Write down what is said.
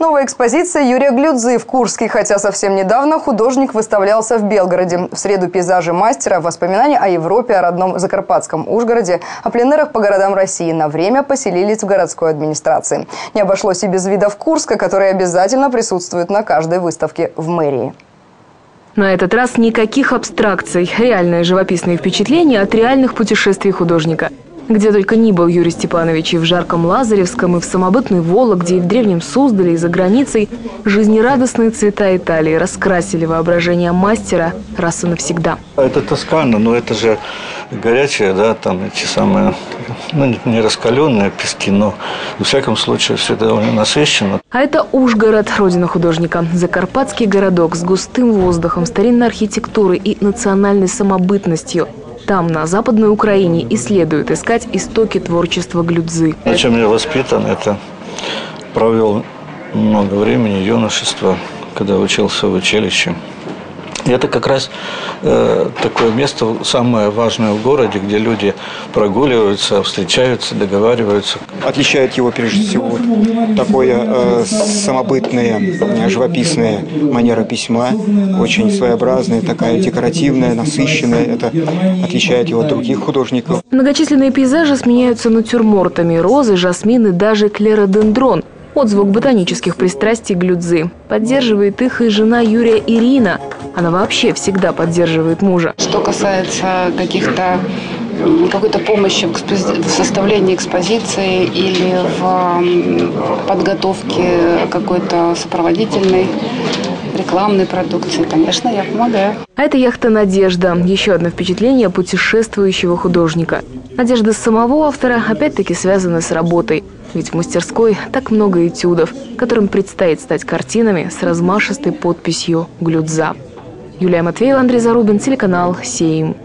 Новая экспозиция Юрия Глюдзы в Курске, хотя совсем недавно художник выставлялся в Белгороде. В среду пейзажи мастера, воспоминания о Европе, о родном Закарпатском Ужгороде, о пленерах по городам России на время поселились в городской администрации. Не обошлось и без видов Курска, которые обязательно присутствуют на каждой выставке в мэрии. На этот раз никаких абстракций. Реальные живописные впечатления от реальных путешествий художника. Где только ни был Юрий Степанович, и в жарком Лазаревском, и в самобытной Вологде, и в древнем Суздале, и за границей, жизнерадостные цвета Италии раскрасили воображение мастера раз и навсегда. Это Тоскана, но это же горячая, да, там эти самые, ну, не раскаленные пески, но во всяком случае все довольно насыщенно. А это Ужгород, родина художника. Закарпатский городок с густым воздухом, старинной архитектурой и национальной самобытностью. Там, на Западной Украине, и следует искать истоки творчества Глюдзы. На чем я воспитан, это провел много времени юношества, когда учился в училище. И это как раз такое место, самое важное в городе, где люди прогуливаются, встречаются, договариваются. Отличает его, прежде всего, такое самобытное, живописное манера письма, очень своеобразная, такая декоративная, насыщенная. Это отличает его от других художников. Многочисленные пейзажи сменяются натюрмортами, розы, жасмины, даже клеродендрон. Отзвук ботанических пристрастий Глюдзы. Поддерживает их и жена Юрия Ирина. Она вообще всегда поддерживает мужа. Что касается какой-то помощи в составлении экспозиции или в подготовке какой-то сопроводительной рекламной продукции, конечно, я помогаю. А это яхта «Надежда». Еще одно впечатление путешествующего художника. Надежда самого автора опять-таки связана с работой. Ведь в мастерской так много этюдов, которым предстоит стать картинами с размашистой подписью «Глюдза». Юлия Матвеева, Андрей Зарубин, телеканал «Сейм».